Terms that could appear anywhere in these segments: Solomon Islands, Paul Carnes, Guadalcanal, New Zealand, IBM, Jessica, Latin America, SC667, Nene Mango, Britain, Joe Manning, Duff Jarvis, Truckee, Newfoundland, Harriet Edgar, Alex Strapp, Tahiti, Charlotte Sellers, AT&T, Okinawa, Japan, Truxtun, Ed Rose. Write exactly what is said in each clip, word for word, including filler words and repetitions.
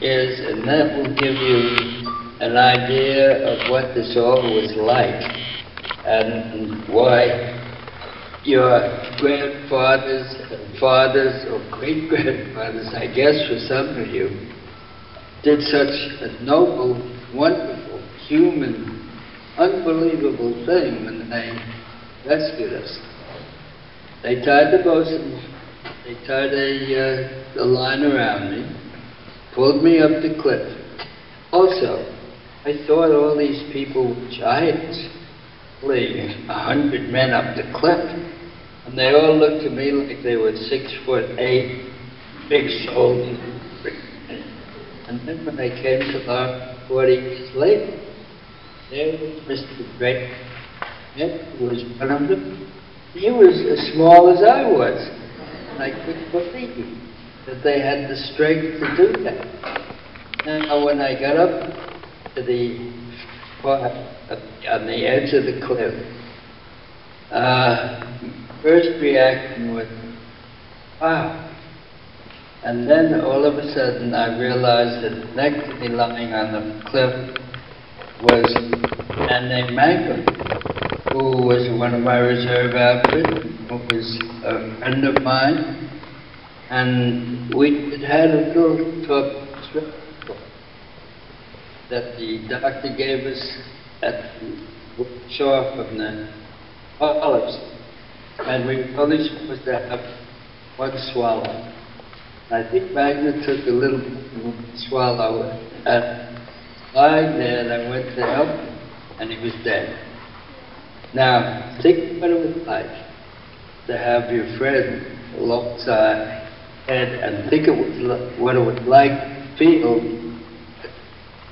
is, and that will give you an idea of what the soil was like and why your grandfathers, fathers, or great-grandfathers, I guess for some of you, did such a noble, wonderful, human, unbelievable thing when they rescued us. They tied the bosun, they tied a, uh, a line around me, pulled me up the cliff. Also, I thought all these people were giants, pulling a hundred men up the cliff, and they all looked to me like they were six foot eight, big soldiers. And then when I came to Law forty years later, there was Mister Drake, who was one of them. He was as small as I was, and I couldn't believe that they had the strength to do that. Now, when I got up to the part on the edge of the cliff, uh, first reaction was, wow. And then all of a sudden I realized that next to me lying on the cliff was Nene Mango, who was one of my reserve outfit, who was a friend of mine, and we had a little talk that the doctor gave us at the workshop of the olives, and we were only supposed to have one swallow. I think Magna took a little swallow and lying there, and I went to help him, and he was dead. Now, think what it was like to have your friend alongside and, and think it was, what it was like to feel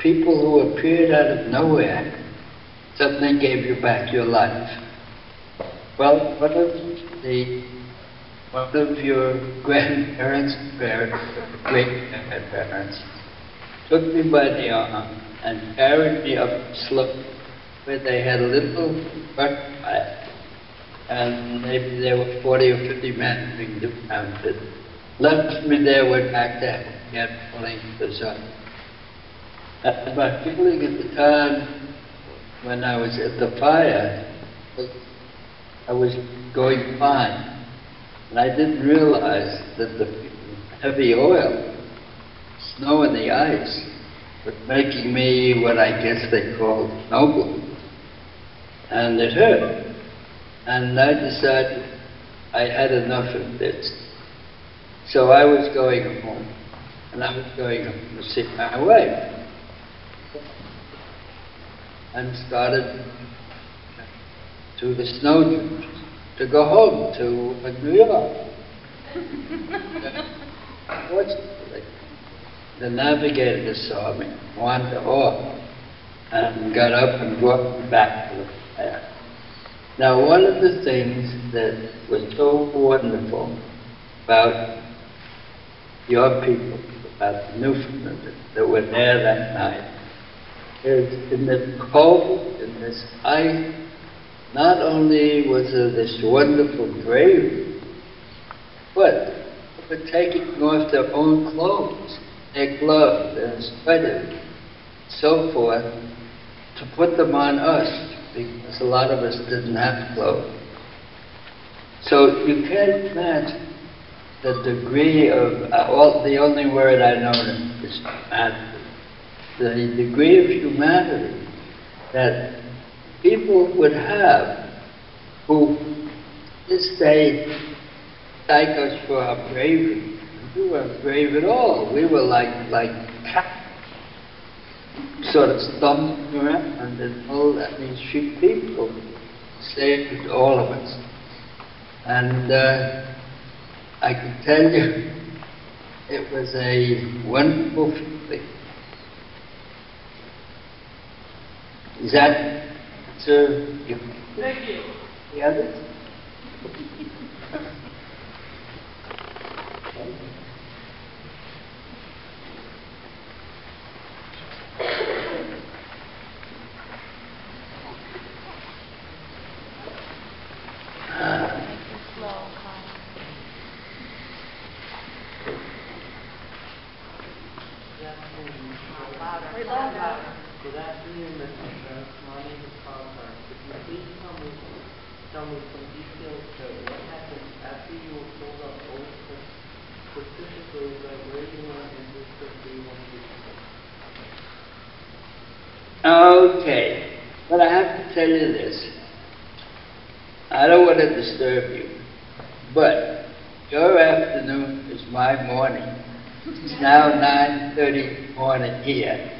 people who appeared out of nowhere, suddenly gave you back your life. Well, one of, the, one of your grandparents, parents, great-grandparents, took me by the arm and carried me up the slope where they had a little buckfire, and maybe there were forty or fifty men being defrounded. Left me there, went back to get pulling the sun. And my feeling at the time when I was at the fire, I was going fine. And I didn't realize that the heavy oil, snow in the ice, was making me what I guess they called noble. And it hurt. And I decided I had enough of this. So I was going home. And I was going home to see my wife. And started to the snow to go home to New York. Fortunately, the navigator saw me, wandered off, and got up and walked me back to the fire. Now, one of the things that was so wonderful about your people, about the Newfoundlanders that were there that night, in the cold, in this ice, not only was there this wonderful bravery, but they were taking off their own clothes, their gloves, their sweaters, so forth, to put them on us, because a lot of us didn't have clothes. So you can't imagine the degree of, uh, all, the only word I know is madness. The degree of humanity that people would have who this day thank us for our bravery. We weren't brave at all. We were like like sort of stumbling around, and all that these few people saved all of us. And uh, I can tell you, it was a wonderful feeling. Is that to you? Thank you. The others? So that means that my name is Paul Carnes. Could you please tell me, tell me some details about what happened after you were pulled up over, specifically about where you went and who you wanted to come? Okay. But I have to tell you this. I don't want to disturb you, but your afternoon is my morning. It's now nine thirty morning here.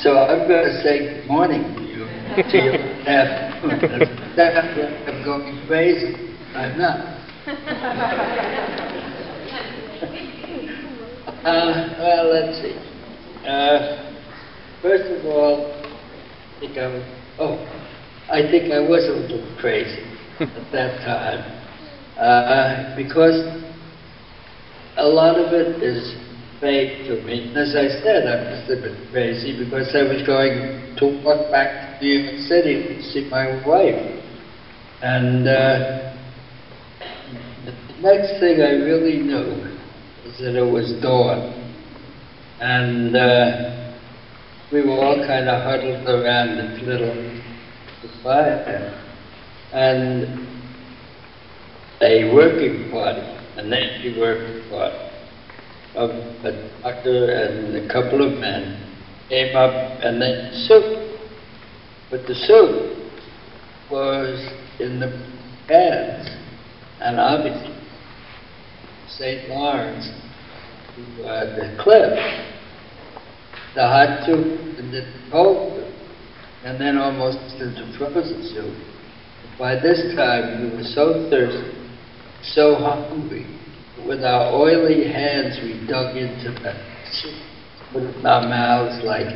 So I'm going to say good morning to you, to your afternoon. I'm going crazy. I'm not. uh, well, let's see. Uh, first of all, I think I was, oh, I think I was a little crazy at that time. Uh, because a lot of it is vague to me. As I said, I was a bit crazy because I was going to walk back to New York City to see my wife. And uh, the next thing I really knew was that it was dawn. And uh, we were all kind of huddled around this little fire. And a working party, a Navy working party, of a doctor and a couple of men came up, and then soup. But the soup was in the cans, and obviously Saint Lawrence to uh, the cliff, the hot soup and the cold soup, and then almost into frozen soup. By this time we were so thirsty, so hungry. With our oily hands, we dug into the soup, put it in our mouths like,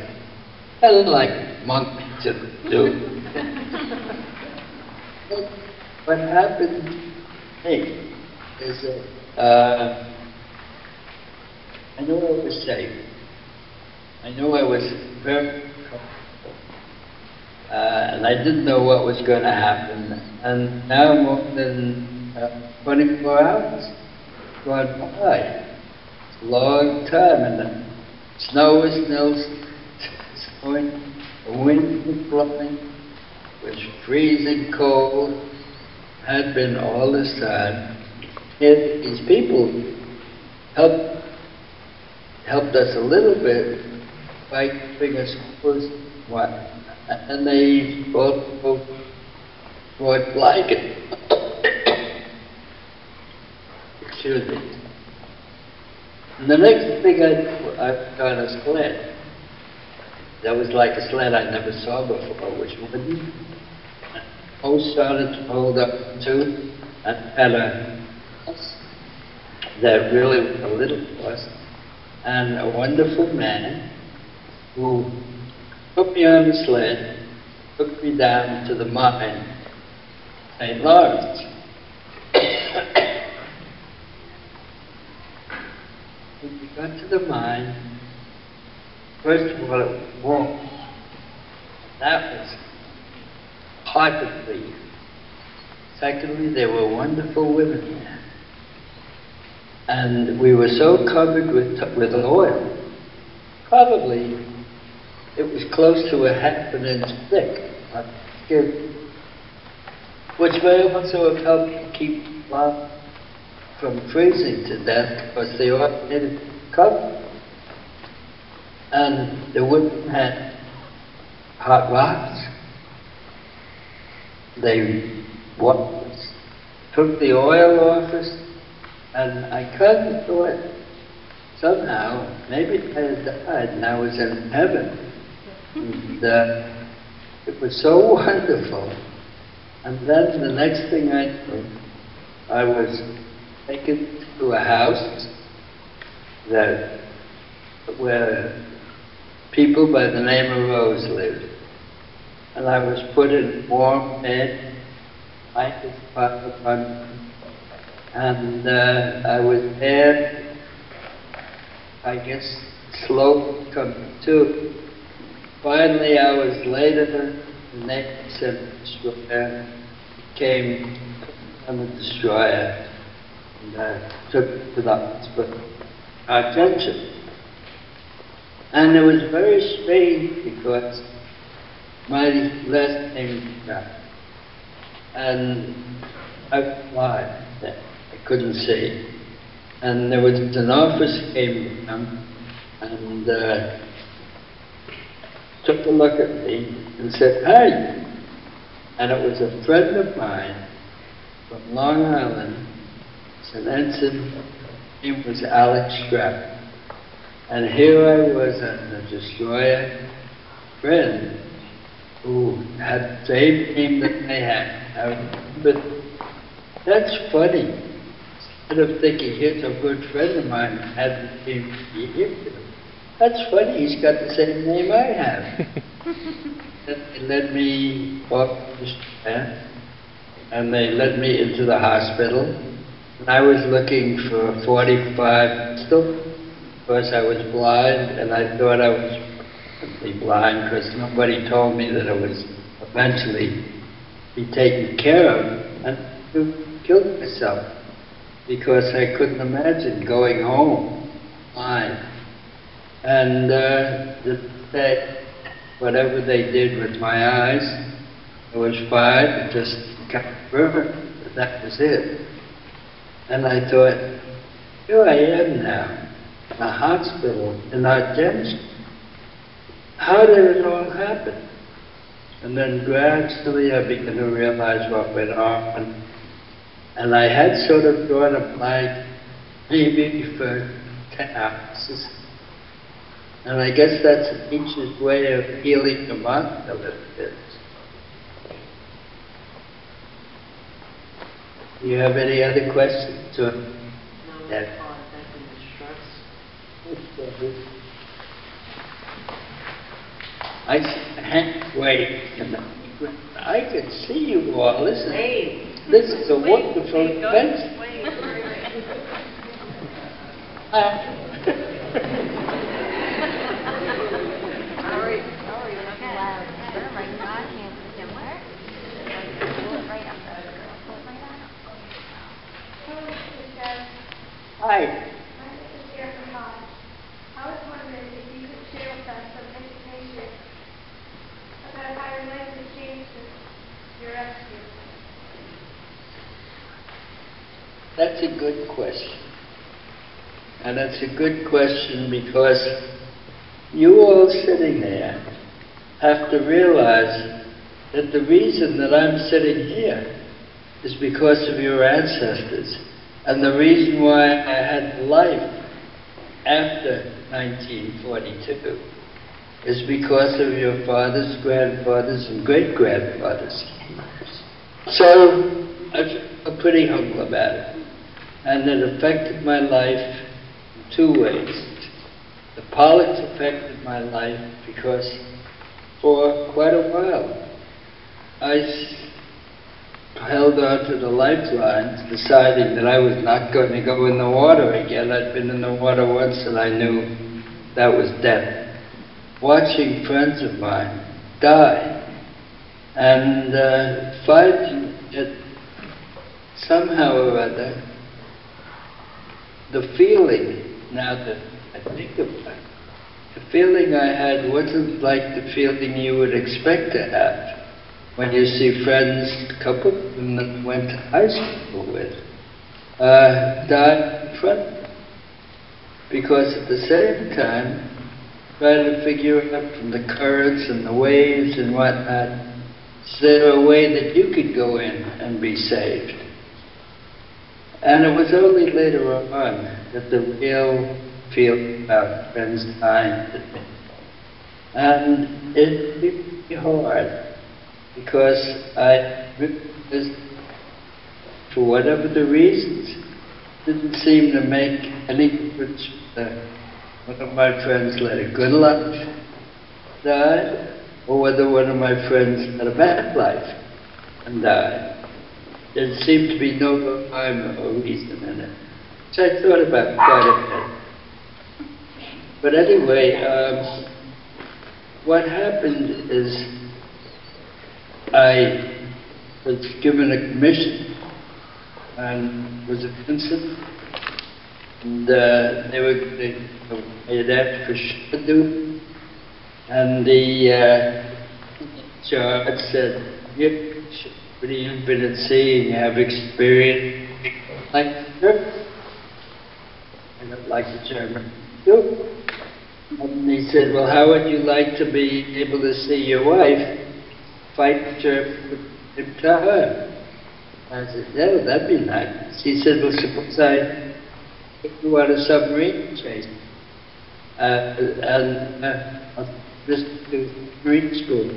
kind of like monkeys do. What happened to me is that uh, I knew I was safe. I knew I was very comfortable, uh, and I didn't know what was going to happen. And now more than uh, twenty-four hours. Gone by. It's a long time, and the snow is still snowing, the wind was blowing, it was freezing cold, had been all this time. Yet these people helped helped us a little bit by giving us first one, and they both brought blankets. Excuse me. And the next thing I did, I got a sled. That was like a sled I never saw before, which wouldn't. I started to hold up to, and had a horse that really was a little horse, and a wonderful man who put me on the sled, took me down to the mine, Saint Lawrence. When we got to the mine, first of all, it was warm. That was hard to believe. Secondly, there were wonderful women there. And we were so covered with, with oil. Probably it was close to a half an inch thick on the skin, which may also have helped keep warm from freezing to death, because they all didn't cover. And the women had hot rocks. They what, took the oil off us, and I kind of thought, somehow, maybe I had died and I was in heaven. And uh, it was so wonderful. And then the next thing I knew, I was taken to a house that where people by the name of Rose lived, and I was put in warm bed. I was part of my, and uh, I was there. I guess slow coming to. Finally, hours later, the next destroyer came on the destroyer. And, uh, took to that, but our attention. And it was very strange because my last name was Strapp. And I applied that I couldn't say. And there was an office came from and uh, took a look at me and said, "Hey!" And it was a friend of mine from Long Island, an ensign. It was Alex Strapp. And here I was a, a destroyer friend who had the same name that they had. I remember, that's funny. Instead of thinking, here's a good friend of mine who had the same name, that's funny, he's got the same name I have. It led me off to Japan, and they led me into the hospital. And I was looking for forty-five still. Because I was blind, and I thought I was completely blind because nobody told me that I was eventually be taken care of, and I killed myself because I couldn't imagine going home blind. And uh, that whatever they did with my eyes, I was fine. It just kept burning. But that was it. And I thought, here I am now. In a hospital, in our dentist. How did it all happen? And then gradually I began to realize what went on. And, and I had sort of drawn a blank, maybe for ten hours. And I guess that's a teacher's way of healing the mind a little bit. Do you have any other questions? Or? No. Yeah. I can't wait. I can see you all. Listen, this is a wonderful event. Sorry, sorry, you're not allowed. I can't see him. Hi. That's a good question. And that's a good question because you all sitting there have to realize that the reason that I'm sitting here is because of your ancestors. And the reason why I had life after nineteen forty-two is because of your fathers, grandfathers, and great-grandfathers. So I feel pretty humble about it. And it affected my life in two ways. The politics affected my life because for quite a while I held on to the lifelines, deciding that I was not going to go in the water again. I'd been in the water once and I knew that was death. Watching friends of mine die. And uh, fighting it somehow or other, the feeling, now that I think of it, the feeling I had wasn't like the feeling you would expect to have when you see friends, a couple of them that you went to high school with, uh, die in front of them. Because at the same time, trying to figure out from the currents and the waves and whatnot, is there a way that you could go in and be saved? And it was only later on that the real feeling about friends dying hit me. And it hit me hard because I realized, for whatever the reasons, didn't seem to make any difference. One of my friends led a good life, died, or whether one of my friends had a bad life and died. There seemed to be no rhyme or reason in it, which I thought about quite a bit. But anyway, um, what happened is I was given a commission and was a principal and uh, they were they made that for Shadu, and the uh, George said, "Yep, pretty been at sea, and you have experience like sure." I don't like the German. And he said, "Well, how would you like to be able to see your wife fight him to her?" I said, "Yeah, that'd be nice." He said, "Well, suppose I go on a submarine chase, uh, and uh, I'll just do submarine school,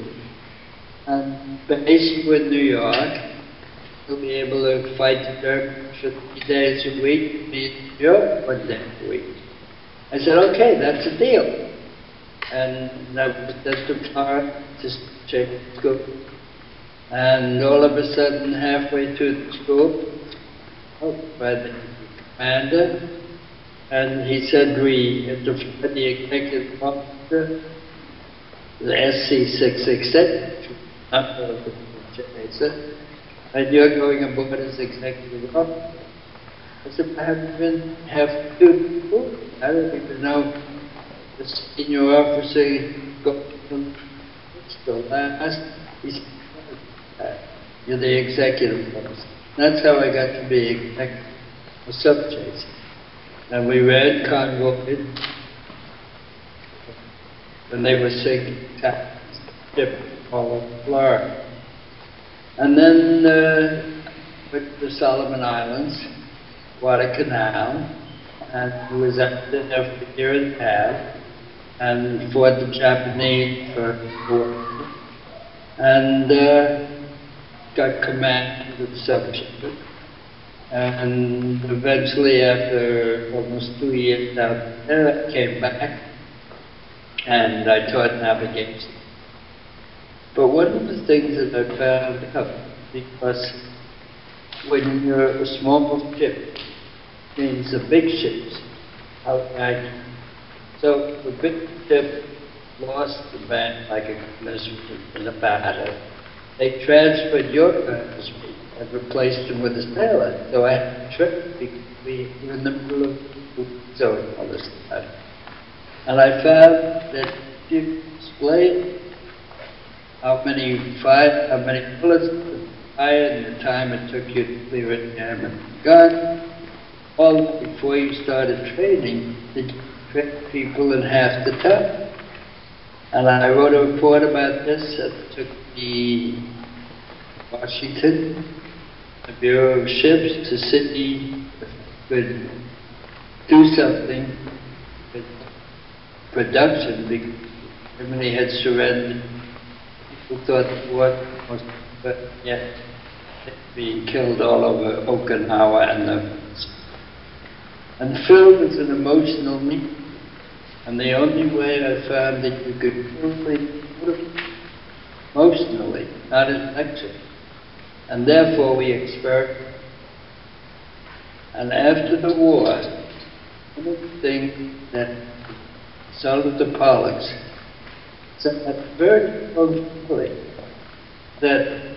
and based with New York, you'll be able to fight the Germans for three days a week, be in New York one day a week." I said, "Okay, that's a deal." And that was just a part, just check school. And all of a sudden, halfway through the school, oh, by the commander, and he said, "We have to fly the executive officer, the S C six six seven, and you're going aboard as executive officer." I said, "I haven't been have two people. I don't even know the senior officer got from the last." He said, Uh, "You're the executive officer." That's how I got to be executive for subjects. And we read convoy when they were sinking ship all over Florida. And then uh, went to the Solomon Islands, Guadalcanal, and was up there for a year and a half, and fought the Japanese for war, and uh, got command of the subject. And eventually, after almost two years out there, I came back and I taught navigation. But one of the things that I found out, because when you're a small ship, it means the big ships outright. So the big ship lost the man like a miserable in a battle. They transferred your husband and replaced him with a sailor. So I had a trip because we were in the middle of the zone all this time. And I found that you displayed how many fire, how many bullets fire and the time it took you to clear it down with the gun. All before you started training, did you train people in half the time? And I wrote a report about this that took the Washington, the Bureau of Ships, to Sydney, could do something with production because Germany had surrendered. People thought the war was, but yet being killed all over Okinawa and the. And film is an emotional medium, and the only way I found that you could fully emotionally, not intellectually. And therefore we experimented. And after the war, one of the things that Solomon Islands said that very closely, that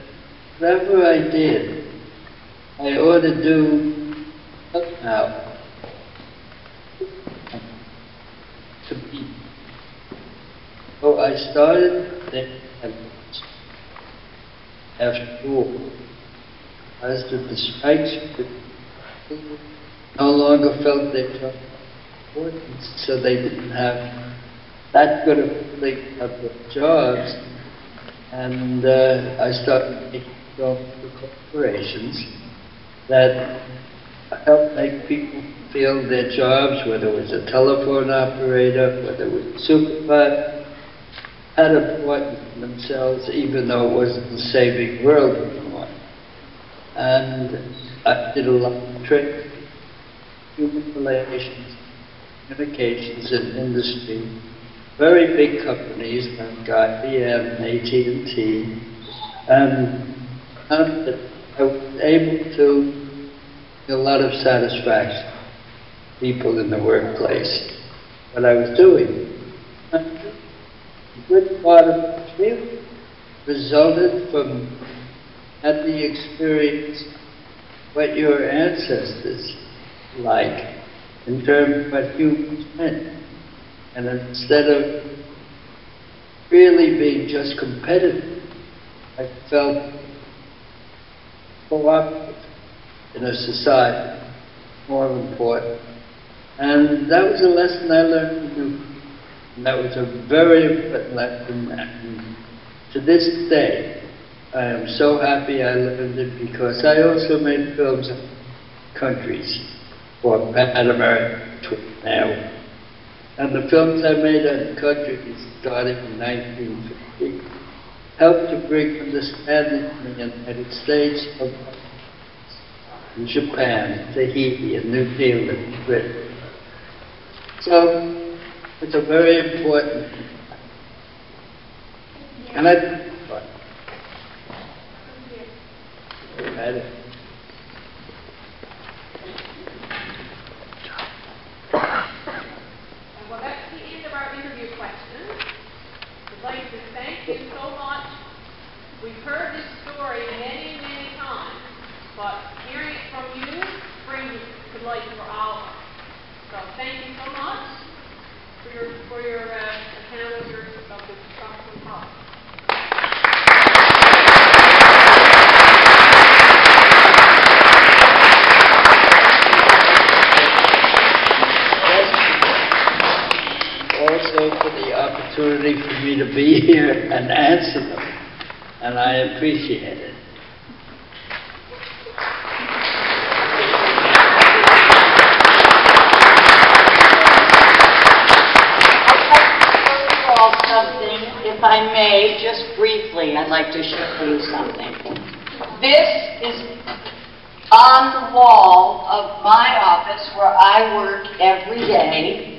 whatever I did, I ought to do somehow to be. So I started there. After all, as did the strikes, no longer felt their importance, so they didn't have that good of the jobs, and uh, I started making jobs for corporations that helped make people feel their jobs, whether it was a telephone operator, whether it was a supervisor, had important to themselves, even though it wasn't the saving world anymore. And I did a lot of training, human relations, communications in industry, very big companies like I B M and A T and T, and I was able to get a lot of satisfaction people in the workplace, what I was doing. Good part of the trip resulted from had the experience what your ancestors like in terms of human spend. And instead of really being just competitive, I felt cooperative in a society, more important. And that was a lesson I learned from you. And that was a very important lesson. And to this day, I am so happy I learned it, because I also made films in countries for Latin America now. And the films I made in countries starting in nineteen fifty helped to bring understanding in the United States, of in Japan, Tahiti, and New Zealand, Britain. So it's a very important thing. And I well, that's the end of our interview questions. I'd like to thank you so much. We've heard this story many, many times, but hearing it from you brings to light for all of us. So thank you so much for your for your uh, account of your of the construction process. Also for the opportunity for me to be here and answer them, and I appreciate it. If I may, just briefly, I'd like to show you something. This is on the wall of my office where I work every day,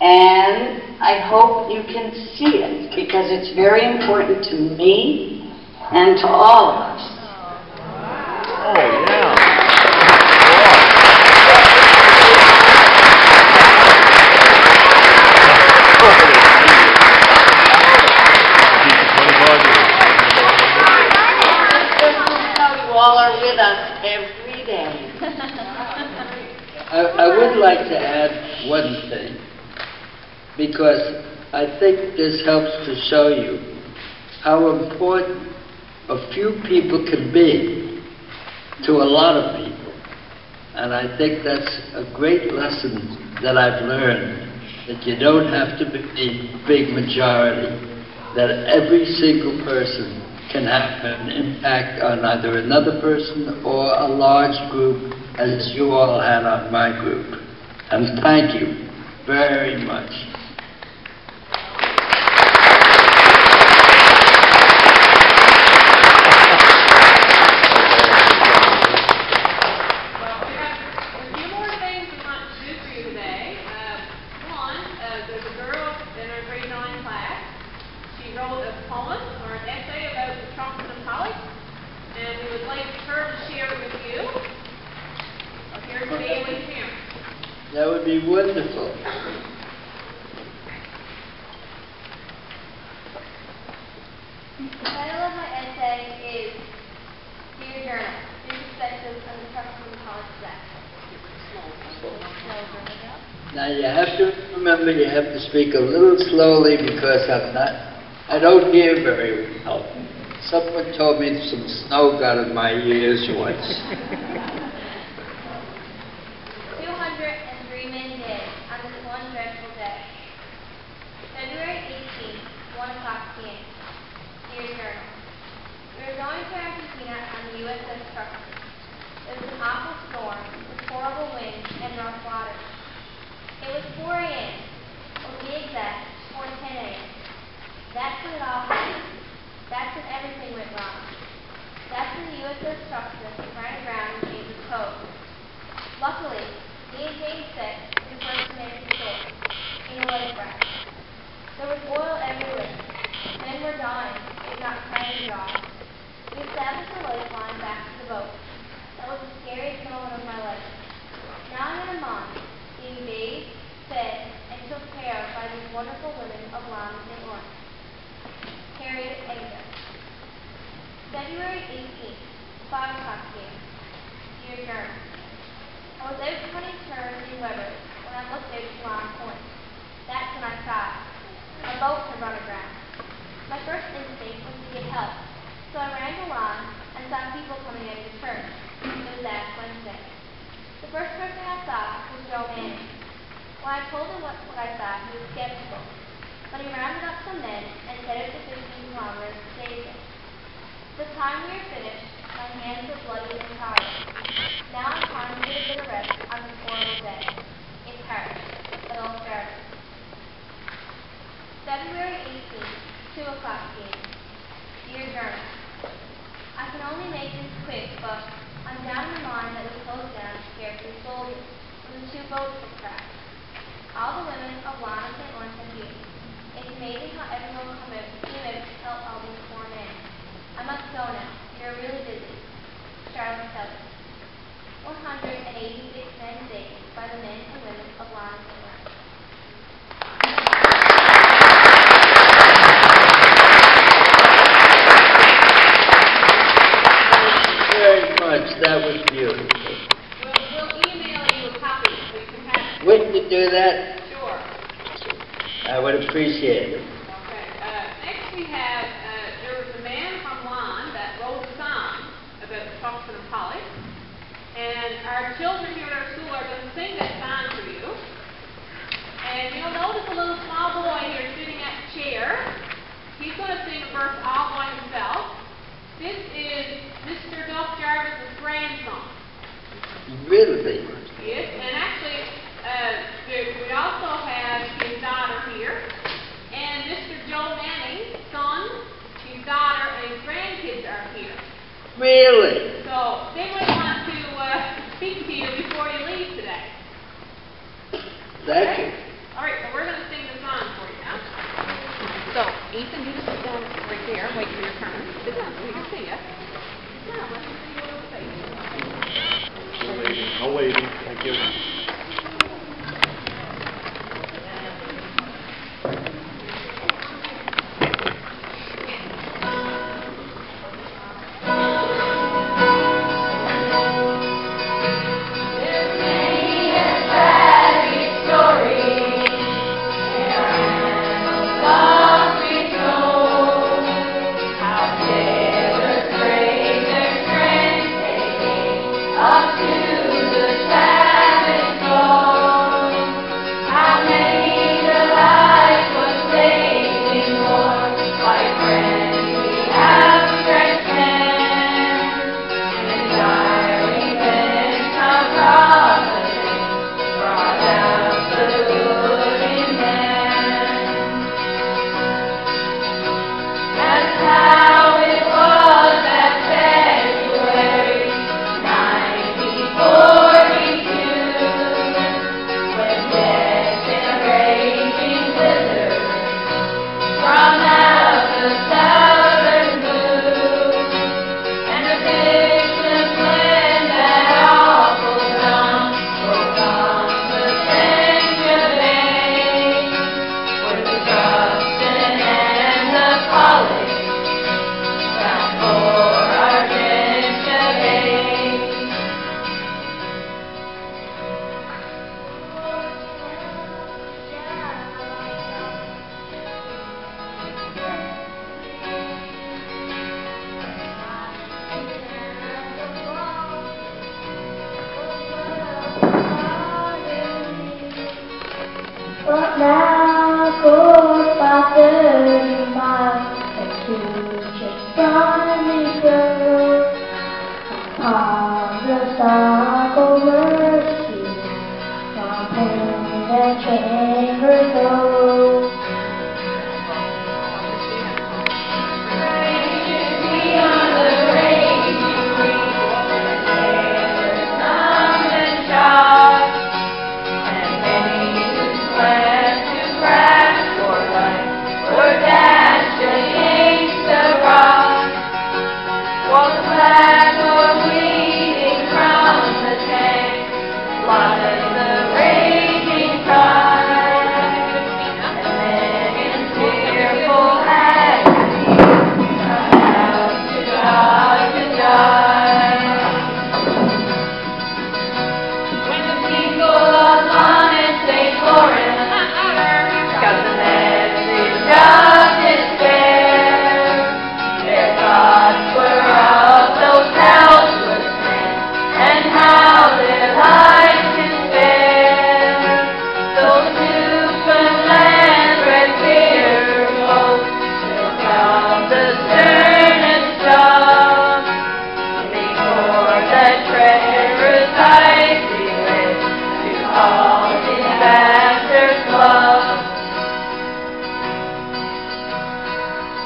and I hope you can see it, because it's very important to me and to all of us. Oh, yeah. Every day. I, I would like to add one thing, because I think this helps to show you how important a few people can be to a lot of people. And I think that's a great lesson that I've learned, that you don't have to be a big majority, that every single person can have an impact on either another person or a large group, as you all had on my group. And thank you very much. Speak a little slowly, because I'm not, I don't hear very well. Someone told me some snow got in my ears once. two hundred three men did on this one dreadful day. February eighteenth, one o'clock p m Dear Journal, we were going to Argentina on the U S S Truckee. It was an awful storm with horrible wind and rough water. It was four a m To be exact, four ten a m That's when it all happened. That's when everything went wrong. That's when the U S S Truxtun ran aground in James' Cove. Luckily, me and James said we first made a mistake, and it was right. There was oil everywhere. Men were dying, if not trying to draw. We established a lifeline back to the boat. That was the scariest moment of my life. Now I'm in a mom, being bathed, fed, took care of by these wonderful women of London and Orange. Harriet Edgar. February eighteenth, five o'clock p m Dear Journal. I Almost everybody turned in levers when I looked at line points. That's when I sighed. A boat had run aground. My first instinct was to get help, so I ran to line and saw people coming out of the church. It was last Wednesday. The first person I saw was Joe Manning. When I told him what, what I saw, he was skeptical, but he rounded up some men and headed to fifteen kilometers to save them. The time we were finished, my hands were bloody and tired. Now I'm finally a bit of rest on this horrible day. It's hard, but all started. February eighteenth, two o'clock p m. Dear Journal, I can only make this quick, but I'm down in the mine that was closed down to care for the soldiers when the two boats were crashed. All the women of Lawrence and Orange are here. It's amazing how everyone come out came out to help all these poor men. I must go now. You're really busy. Charlotte Sellers. one hundred eighty-six men saved by the men and women of Lawrence and Orange. That was beautiful. We'll, we'll email you a copy so you can have it. Wouldn't you do that? Sure. I would appreciate it. Okay. Uh, next we have, uh, there was a man from Lon that wrote a song about the Toxin of Holly. And our children here at our school are going to sing that song for you. And you'll notice a little small boy here sitting at the chair. He's going to sing a verse all by himself. This is Mister Duff Jarvis' grandson. Really? Yes, and actually, uh, we also have his daughter here, and Mister Joe Manning's son, his daughter, and his grandkids are here. Really? So they would want to uh, speak to you before you leave today. Thank okay? you. All right, so we're going to sing the song for you now. So, Ethan, you sit down right there, wait for your turn. Sit down so we can see you. Sit down, let me see your little face. I'm waiting, I'm waiting. Thank you. Up to the Sabbath.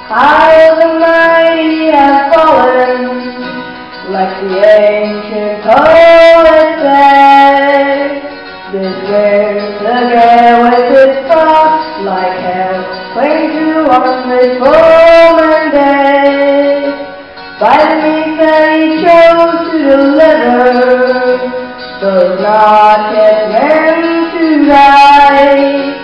high the mighty have fallen, like the ancient poet said. This rings again with its thoughts, like hell cling to us this golden day. By the means that he chose to deliver, those not yet men to die,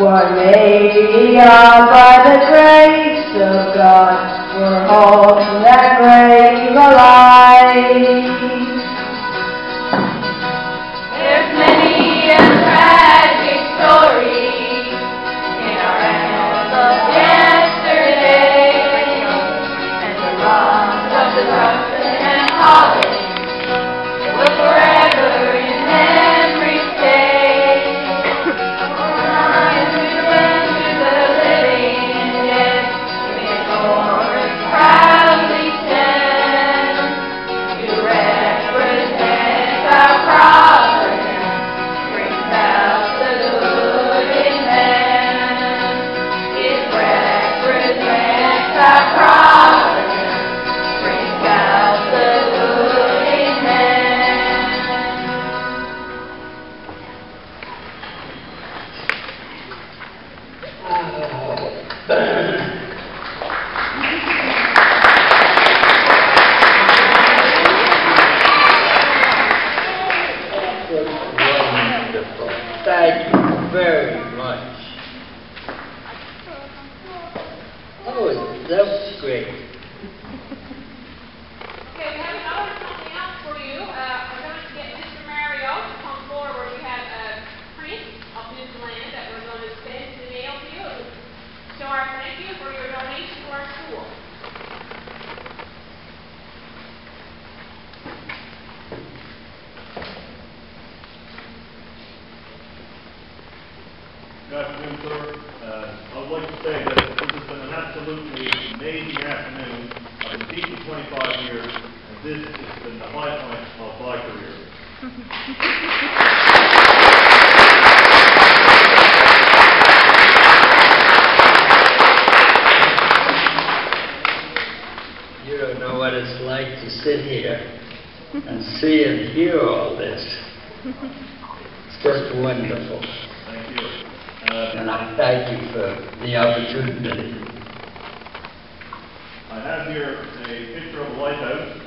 were made up by the grace of God, we're all that break the light. There's many a tragic story in our annals of yesterday, and the love of the broken and hollow will forever in memory stay. For times we went through the living and dead, proudly stand to represent our providence, brings out the good in man. It represents our providence, brings out the good in man. Oh. Wonderful. Thank you very much. Oh, that was great. Okay, we have another something else for you. Uh, we're going to get Mister Mario to come forward. We have a print of Newfoundland that we're going to send to mail to you. So our thank you for your donation to our school. Good afternoon, sir. Uh, I would like to say that this has been an absolutely amazing afternoon. I've been teaching twenty-five years, and this has been the high point of my career. You don't know what it's like to sit here and see and hear all this. It's just wonderful. Thank you. Uh, and I thank you for the opportunity. I have here a picture of a lighthouse.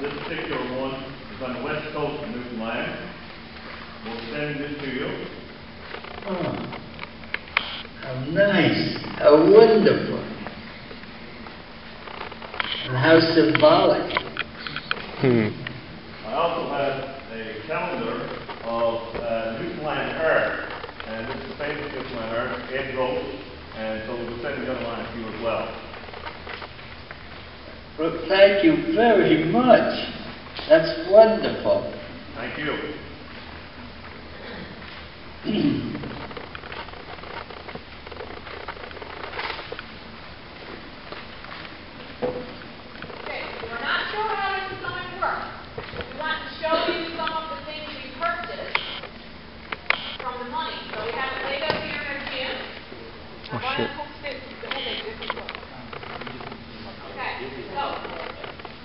This particular one is on the west coast of Newfoundland. We'll send this to you. Oh, how nice, how wonderful, and how symbolic. Hmm. I also have a calendar of uh, Newfoundland art. And this is famous with my art, Ed Rose, and so we'll send the other line to you as well. Well, thank you very much. That's wonderful. Thank you. Okay, we're not sure how this is going to work. We want to show you some of the things we purchased from the money. So we have a lady up here in the gym. Oh, shit. Okay, so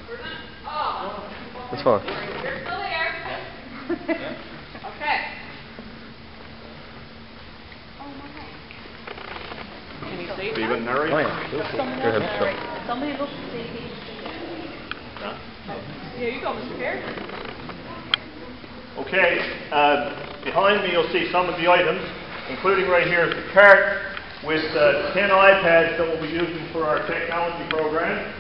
we're not, oh. That's far. You're still there. Okay. Oh, my. Can you see that? Even Nuri? Oh, yeah. Go ahead. Somebody look to see if he. Here you go, Mister Kerr. Okay, uh, behind me you'll see some of the items, including right here is the cart with uh, ten iPads that we'll be using for our technology program.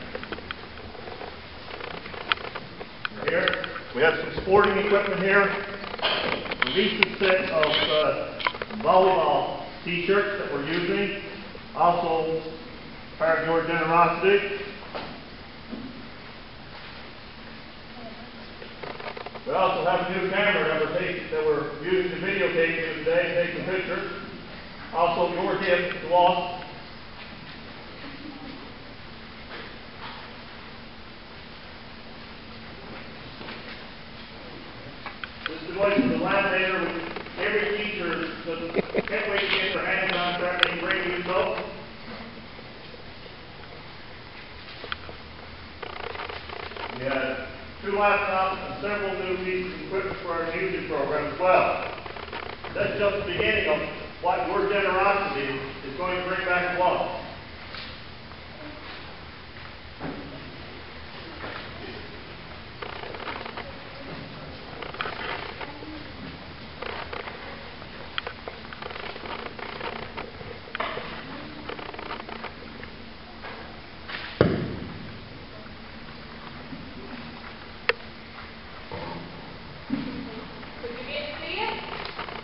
Here, we have some sporting equipment here. A recent set of uh, volleyball t-shirts that we're using. Also, part of your generosity. We also have a new camera that we're, taking, that we're using to videotape you today and taking pictures. Also, your gift to us. This device is a laminator with every feature that can't wait to get their hands on, trying to bring you results. new laptops and several new pieces of equipment for our music program as well. That's just the beginning of what your generosity is going to bring back to us.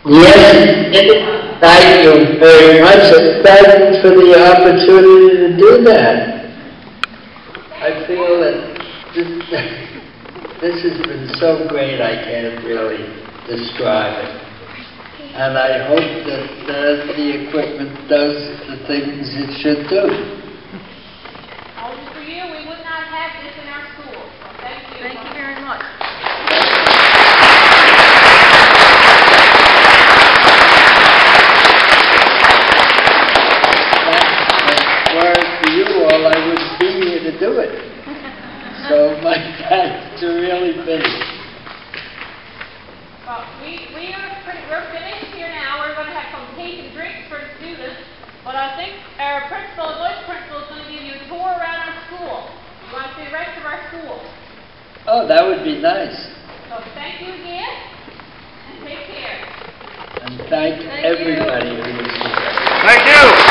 Yes, thank you very much, and thank you for the opportunity to do that. I feel that this, this has been so great I can't really describe it. And I hope that uh, the equipment does the things it should do. Only for you, we would not have this in our school. So thank you. Thank you very much. Do it. So my thanks to really finish. Well, we, we are pretty, we're finished here now. We're going to have some cake and drinks for the students. But I think our principal, Bush principal, is going to give you a tour around our school. You want to see the rest of our school? Oh, that would be nice. So thank you again, and take care. And thank, thank everybody you. who was here. Thank you.